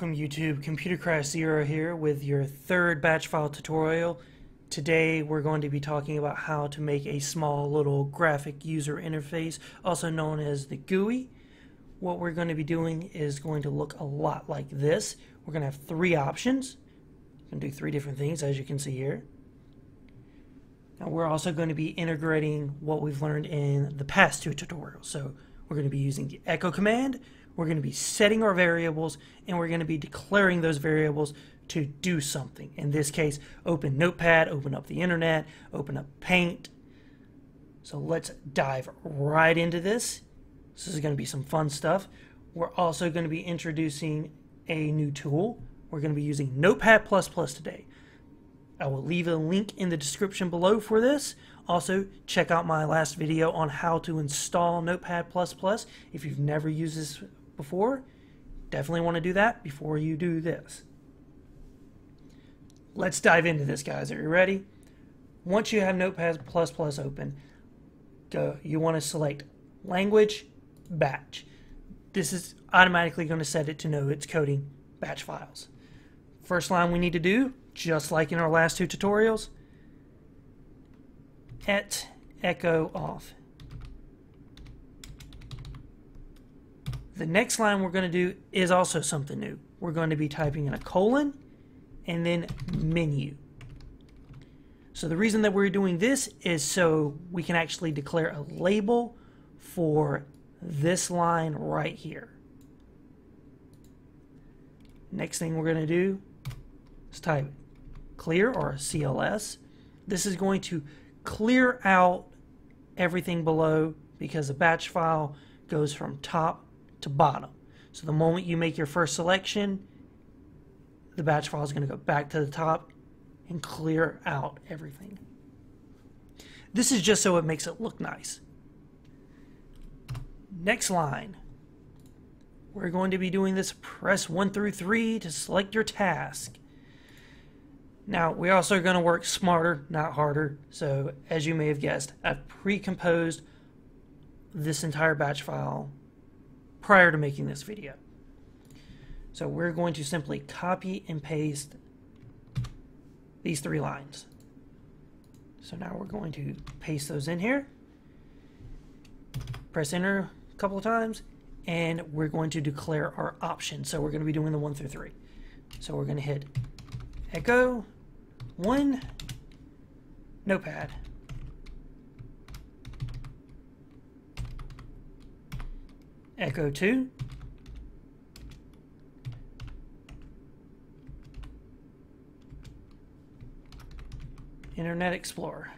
Welcome YouTube, ComputerCrashZero here with your third batch file tutorial. Today we're going to be talking about how to make a small little graphic user interface, also known as the GUI. What we're going to be doing is going to look a lot like this. We're going to have three options. You can do three different things, as you can see here. Now we're also going to be integrating what we've learned in the past two tutorials. So we're going to be using the echo command. We're going to be setting our variables, and we're going to be declaring those variables to do something. In this case, open Notepad, open up the internet, open up Paint. So let's dive right into this. This is going to be some fun stuff. We're also going to be introducing a new tool. We're going to be using Notepad++ today. I will leave a link in the description below for this. Also, check out my last video on how to install Notepad++. If you've never used this before, definitely want to do that before you do this. Let's dive into this, guys. Are you ready? Once you have Notepad++ open, you want to select language, batch. This is automatically going to set it to know it's coding batch files. First line we need to do, just like in our last two tutorials, at echo off. The next line we're going to do is also something new. We're going to be typing in a colon and then menu. So the reason that we're doing this is so we can actually declare a label for this line right here. Next thing we're going to do is type clear, or CLS. This is going to clear out everything below, because a batch file goes from top to bottom. So the moment you make your first selection, the batch file is going to go back to the top and clear out everything. This is just so it makes it look nice. Next line, we're going to be doing this press 1 through 3 to select your task. Now we're also going to work smarter, not harder. So as you may have guessed, I've pre-composed this entire batch file prior to making this video. So we're going to simply copy and paste these three lines. So now we're going to paste those in here, press enter a couple of times, and we're going to declare our option. So we're going to be doing the 1 through 3. So we're going to hit echo 1 Notepad. Echo 2. Internet Explorer.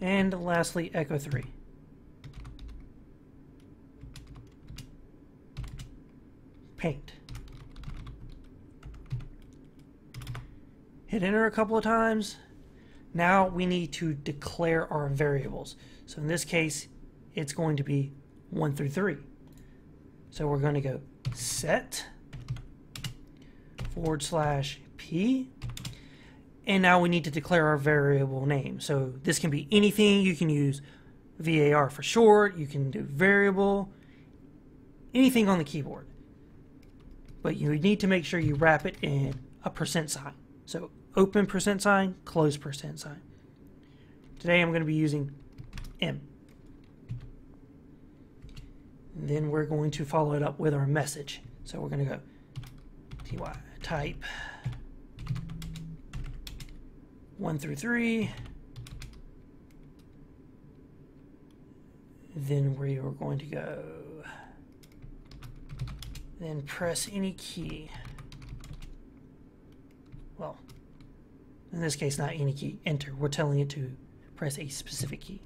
And lastly, echo 3. Paint. Hit enter a couple of times. Now we need to declare our variables. So in this case, it's going to be 1 through 3. So we're going to go set /p. And now we need to declare our variable name. So this can be anything. You can use var for short. You can do variable, anything on the keyboard. But you need to make sure you wrap it in a %. So open %, close %. Today I'm going to be using M. And then we're going to follow it up with our message. So we're going to go type 1 through 3. Then we are going to go, then press any key. Well, in this case, not any key, enter. We're telling it to press a specific key.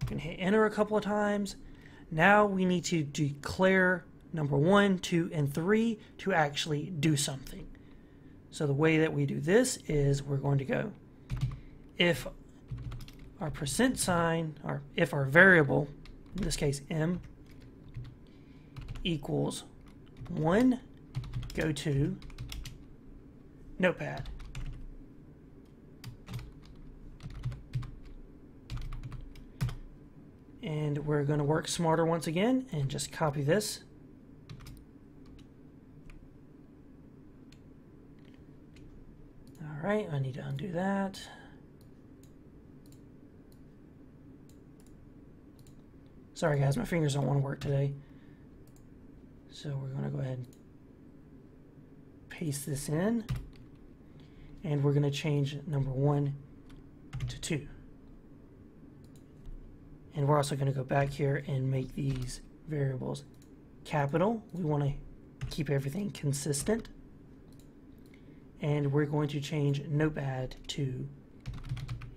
You can hit enter a couple of times. Now we need to declare number 1, 2, and 3 to actually do something. So the way that we do this is we're going to go, if our %, or if our variable, in this case M, equals 1, go to Notepad. And we're going to work smarter once again and just copy this. Alright, I need to undo that. Sorry guys, my fingers don't want to work today. So we're going to go ahead and paste this in. And we're going to change number 1 to 2. And we're also going to go back here and make these variables capital. We want to keep everything consistent. And we're going to change Notepad to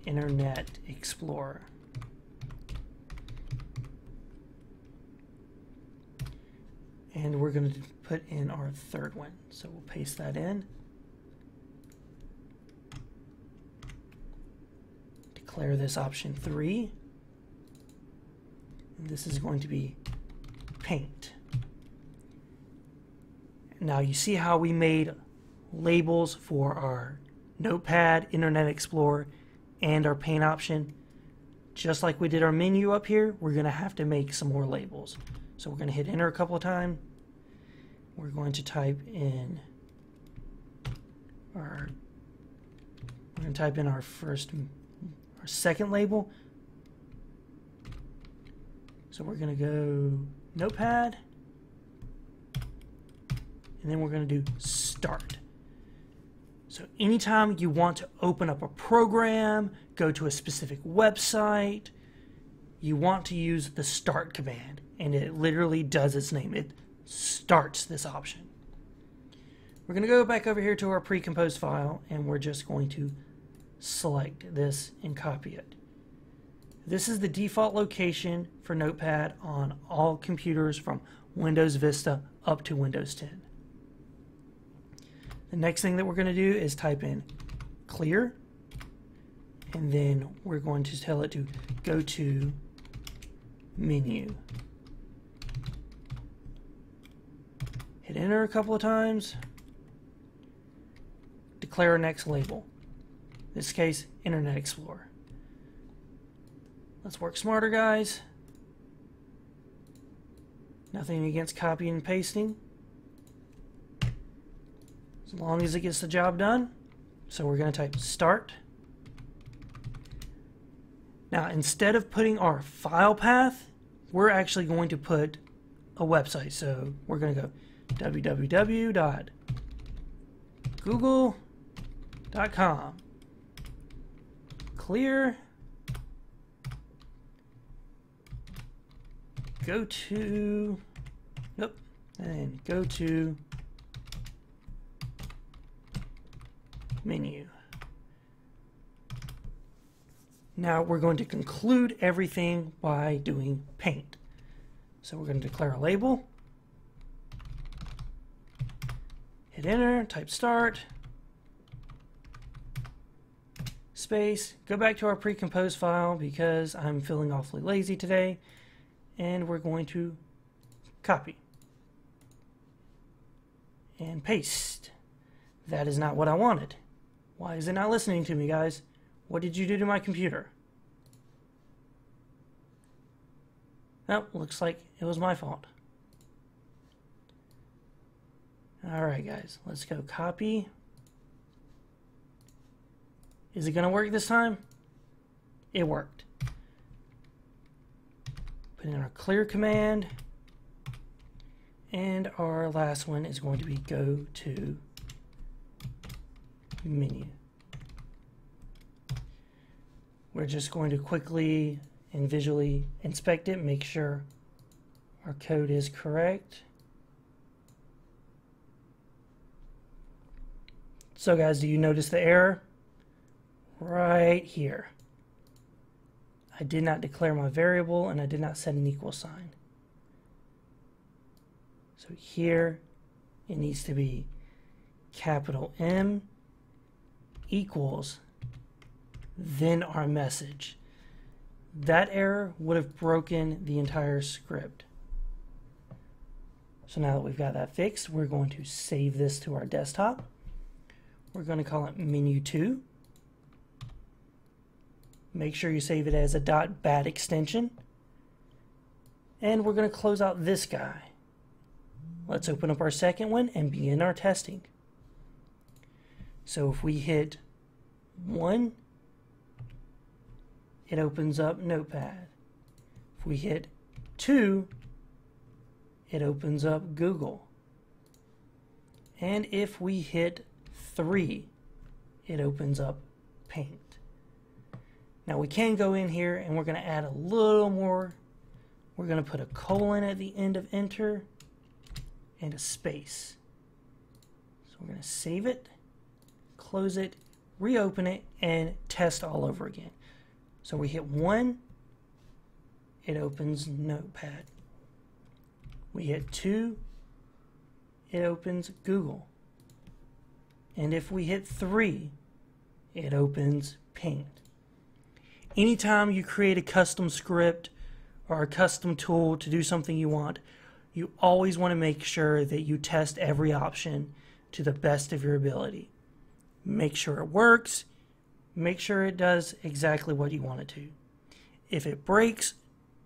Internet Explorer. And we're going to put in our third one. So we'll paste that in. Declare this option 3. This is going to be paint. Now you see how we made labels for our Notepad, Internet Explorer, and our paint option. Just like we did our menu up here, we're going to have to make some more labels. So we're going to hit enter a couple of times. We're going to type in our second label. So we're going to go Notepad, and then we're going to do start. So anytime you want to open up a program, go to a specific website, you want to use the start command, and it literally does its name. It starts this option. We're going to go back over here to our pre-composed file, and we're just going to select this and copy it. This is the default location for Notepad on all computers from Windows Vista up to Windows 10. The next thing that we're going to do is type in clear, and then we're going to tell it to go to menu. Hit enter a couple of times. Declare our next label. In this case, Internet Explorer. Let's work smarter, guys. Nothing against copying and pasting, as long as it gets the job done. So we're going to type start. Now, instead of putting our file path, we're actually going to put a website. So we're going to go www.google.com. Clear. Go to, nope, and go to menu. Now we're going to conclude everything by doing paint. So we're going to declare a label. Hit enter, type start, space, go back to our pre-composed file because I'm feeling awfully lazy today. And we're going to copy and paste. That is not what I wanted. Why is it not listening to me, guys? What did you do to my computer? Oh, looks like it was my fault. Alright guys, let's go copy. Is it gonna work this time? It worked. Put in our clear command, and our last one is going to be go to menu. We're just going to quickly and visually inspect it, make sure our code is correct. So guys, do you notice the error? Right here. I did not declare my variable, and I did not set an equal sign. So here it needs to be capital M equals then our message. That error would have broken the entire script. So now that we've got that fixed, we're going to save this to our desktop. We're going to call it menu 2. Make sure you save it as a .bat extension. and we're going to close out this guy. Let's open up our second one and begin our testing. So if we hit 1, it opens up Notepad. If we hit 2, it opens up Google. And if we hit 3, it opens up Paint. Now we can go in here and we're going to add a little more. We're going to put a colon at the end of enter and a space. So we're going to save it, close it, reopen it, and test all over again. So we hit 1, it opens Notepad. We hit 2, it opens Google. And if we hit 3, it opens Paint. Anytime you create a custom script or a custom tool to do something you want, you always want to make sure that you test every option to the best of your ability. Make sure it works. Make sure it does exactly what you want it to. If it breaks,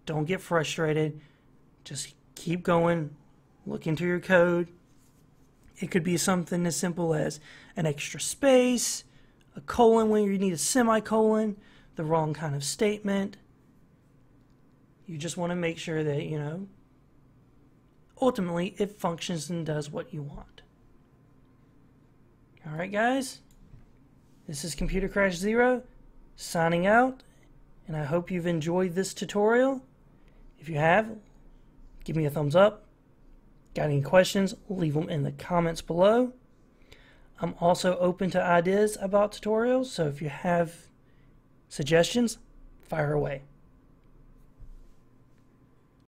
don't get frustrated. Just keep going. Look into your code. It could be something as simple as an extra space, a colon when you need a semicolon, the wrong kind of statement. You just want to make sure that, you know, ultimately it functions and does what you want. Alright guys, this is ComputerCrashZero signing out, and I hope you've enjoyed this tutorial. If you have, give me a thumbs up. Got any questions, leave them in the comments below. I'm also open to ideas about tutorials, so if you have suggestions, fire away.